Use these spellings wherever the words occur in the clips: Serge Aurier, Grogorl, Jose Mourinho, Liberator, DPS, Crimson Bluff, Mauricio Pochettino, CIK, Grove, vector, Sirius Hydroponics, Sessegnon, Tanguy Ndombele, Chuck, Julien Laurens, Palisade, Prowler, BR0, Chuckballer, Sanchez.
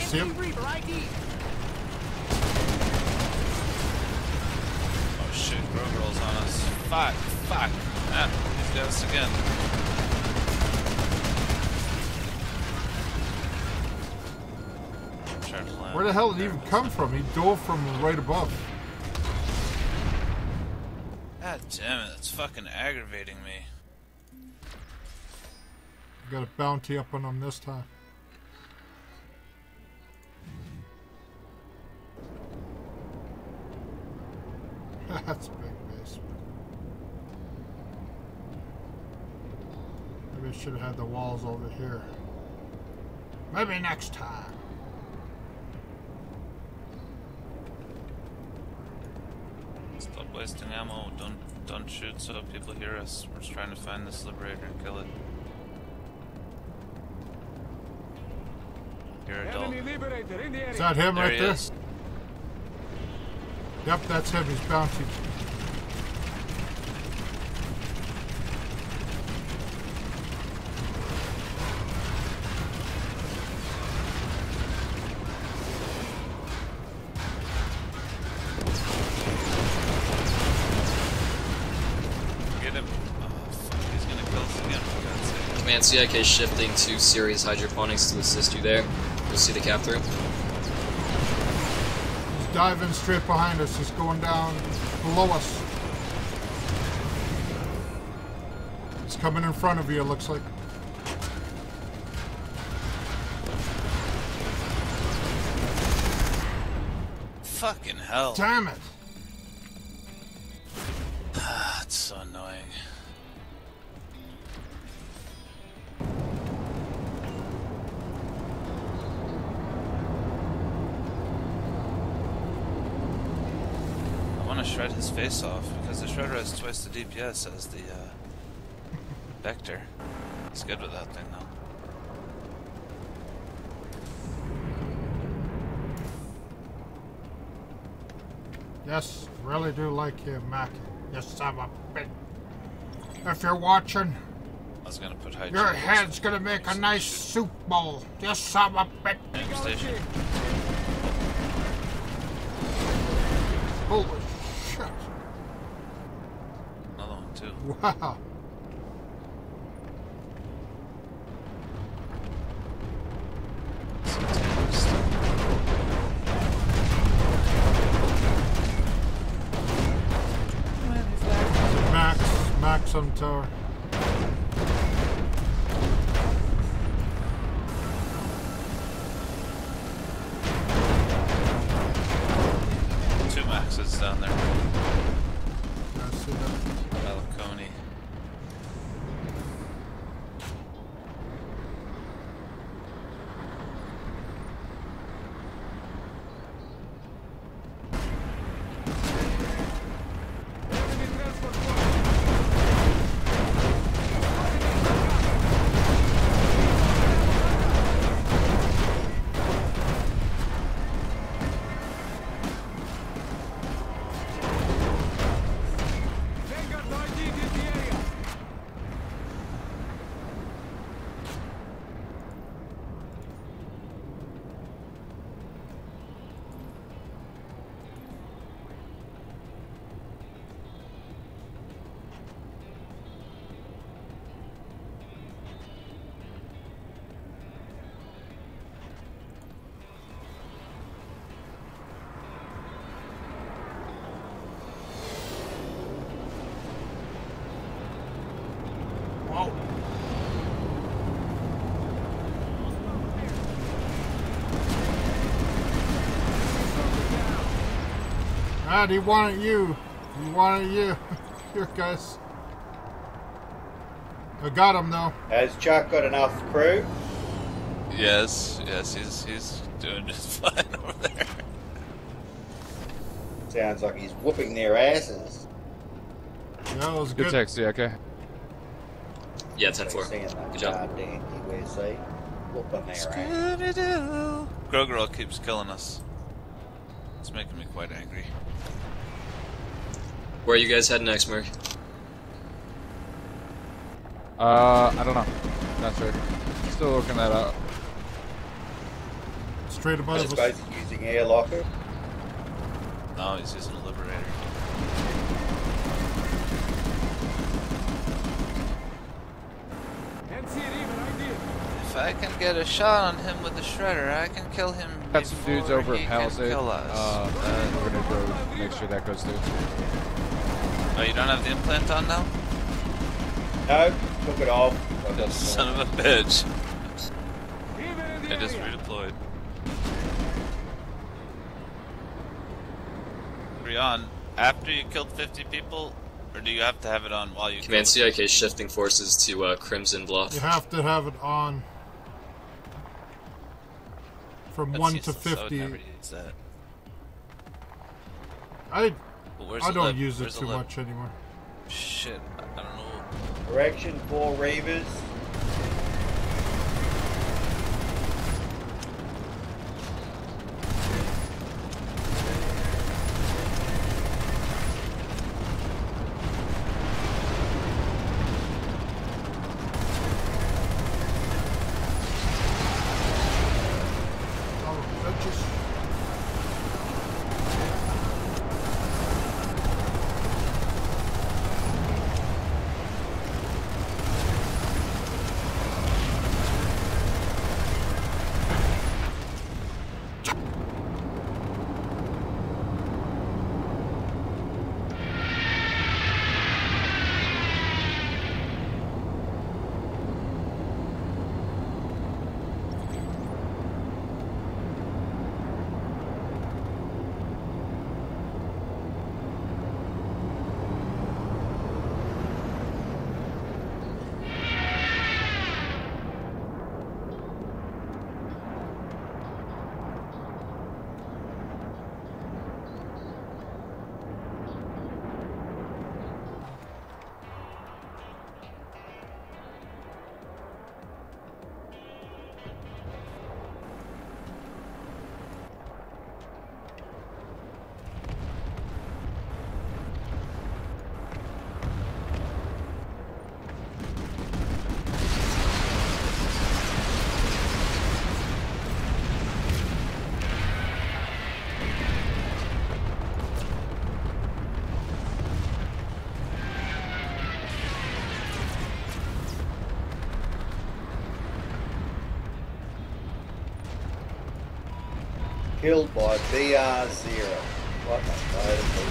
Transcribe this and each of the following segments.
You see him? Oh shit, Grove rolls on us. Fuck, fuck. Ah, he's got us again. Where the hell did he even come from? He dove from right above. God damn it, that's fucking aggravating me. Got a bounty up on him this time. That's a big basement. Maybe I should have had the walls over here. Maybe next time. Stop wasting ammo. Don't shoot so people hear us. We're just trying to find this Liberator and kill it. Is that him right there? Yep, that's him. He's bouncing. Get him. Oh, fuck. He's gonna kill us again, for God's sake. Command CIK is shifting to Sirius Hydroponics to assist you there. You'll see the cap through. He's diving straight behind us. He's going down below us. He's coming in front of you, it looks like. Fucking hell. Damn it. It's so annoying. Shred his face off because the shredder has twice the DPS as the vector. It's good with that thing though. Yes, really do like you, Mac. You son of a bitch. If you're watching, I was gonna put your head's gonna make a nice soup bowl. You son of a bitch. Holy. Another one too. Wow. Max on tower. Two Maxes down there. He wanted you. He wanted you. Here, guys. I got him though. Has Chuck got enough crew? Yes, he's doing just fine over there. Sounds like he's whooping their asses. Yeah, it was good. Good text, yeah, okay. Yeah, 10-4. Good job. Whooping their ass. Grogorl keeps killing us. It's making me quite angry. Where are you guys heading next, Merc? I don't know. Not sure. Still working that out. It's straight above us. This guy's using air locker? No, he's using a Liberator. Can't see it even, I did. If I can get a shot on him with the shredder, I can kill him. Got some dudes over at Palisade. We're gonna go make sure that goes through. Oh, you don't have the implant on now? No, took it off. Son of a bitch. I just redeployed. Rion, after you killed 50 people, or do you have to have it on while you Command CIK them? Shifting forces to Crimson Bluff. You have to have it on. From That's 1 useless. To 50. I would never use that. I don't use it too much anymore. Shit, I don't know. Direction for Ravers. Killed by BR0. What a load of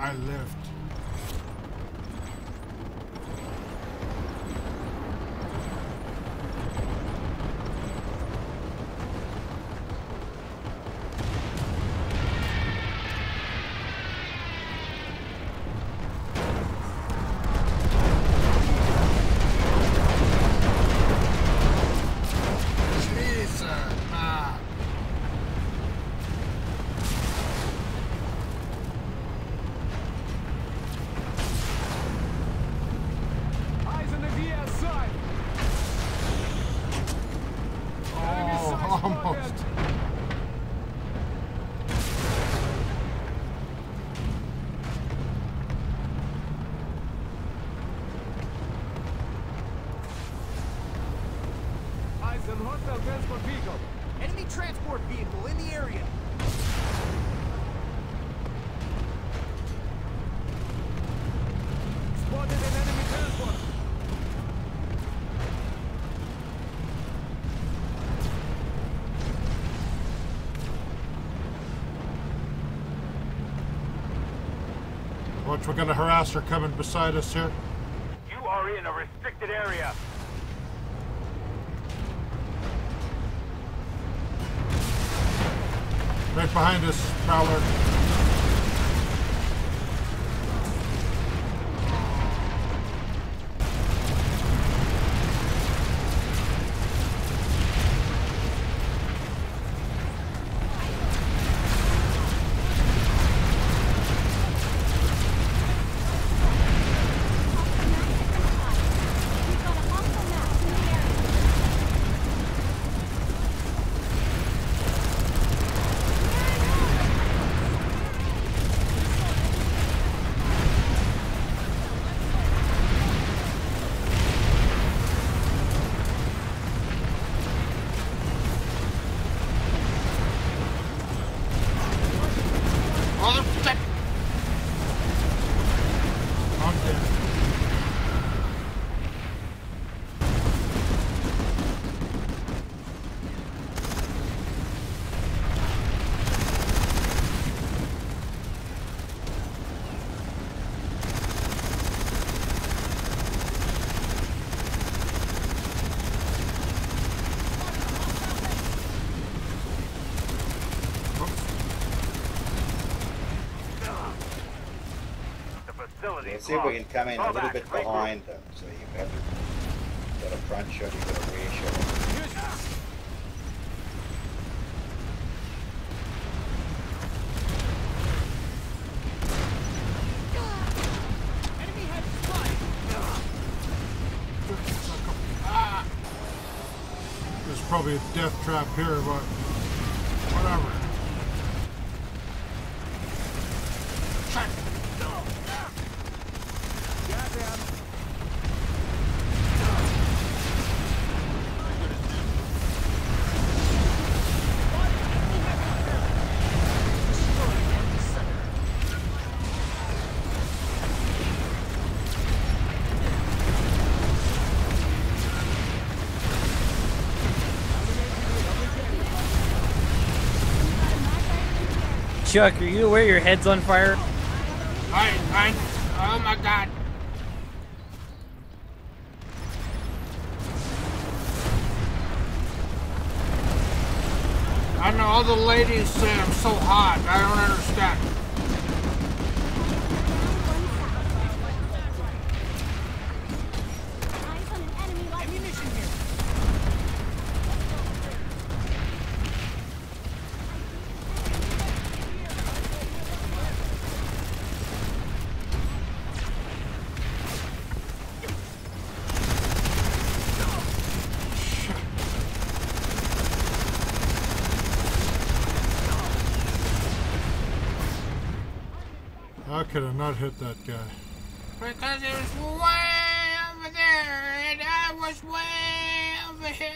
I lived. Enemy transport vehicle in the area. Spotted an enemy transport. Watch, we're gonna harass her coming beside us here. You are in a restricted area. He's behind us, Prowler. Let's see if we can come in a little bit behind them, so you've got a front shot, you've got a rear shot. There's probably a death trap here, but whatever. Chuck, are you aware your head's on fire? I oh my god. I know all the ladies say I'm so hot, I don't understand. Could have not hit that guy. Because it was way over there, and I was way over here.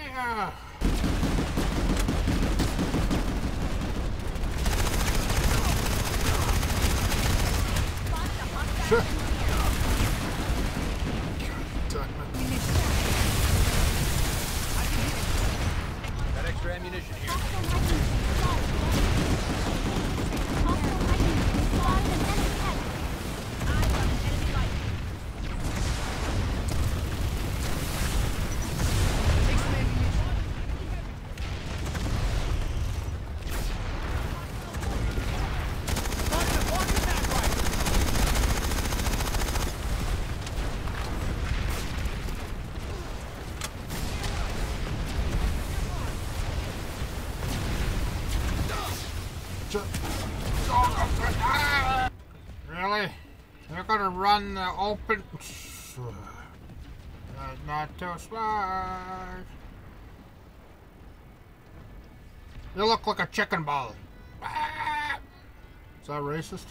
Got extra ammunition here. Run the open. Not too smart. You look like a chicken ball. Is that racist?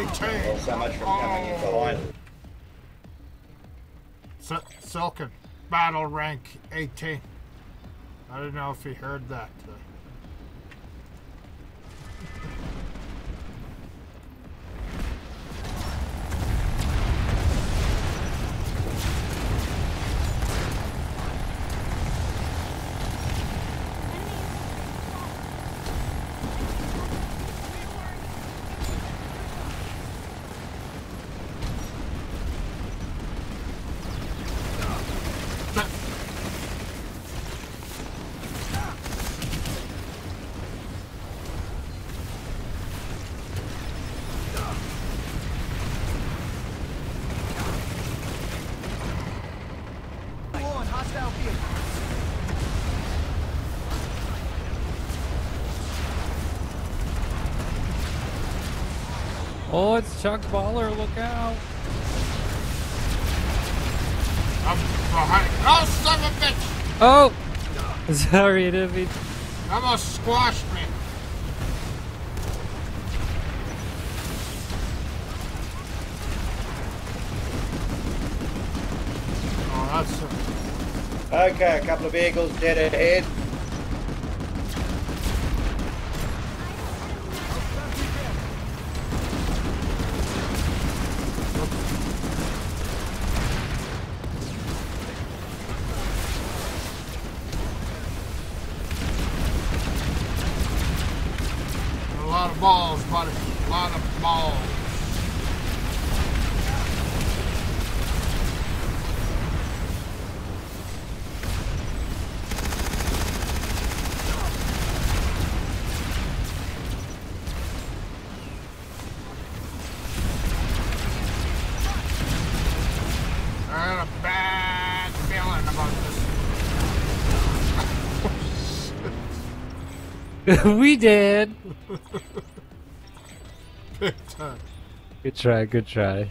Thanks so much for coming into line. Silken, battle rank 18. I don't know if he heard that. Oh, it's Chuckballer, look out! I'm behind. Oh, son of a bitch! Oh! Sorry, it is. Almost squashed me. Oh, that's... Okay, a couple of vehicles dead ahead. We did. Good try. Good try. Good try.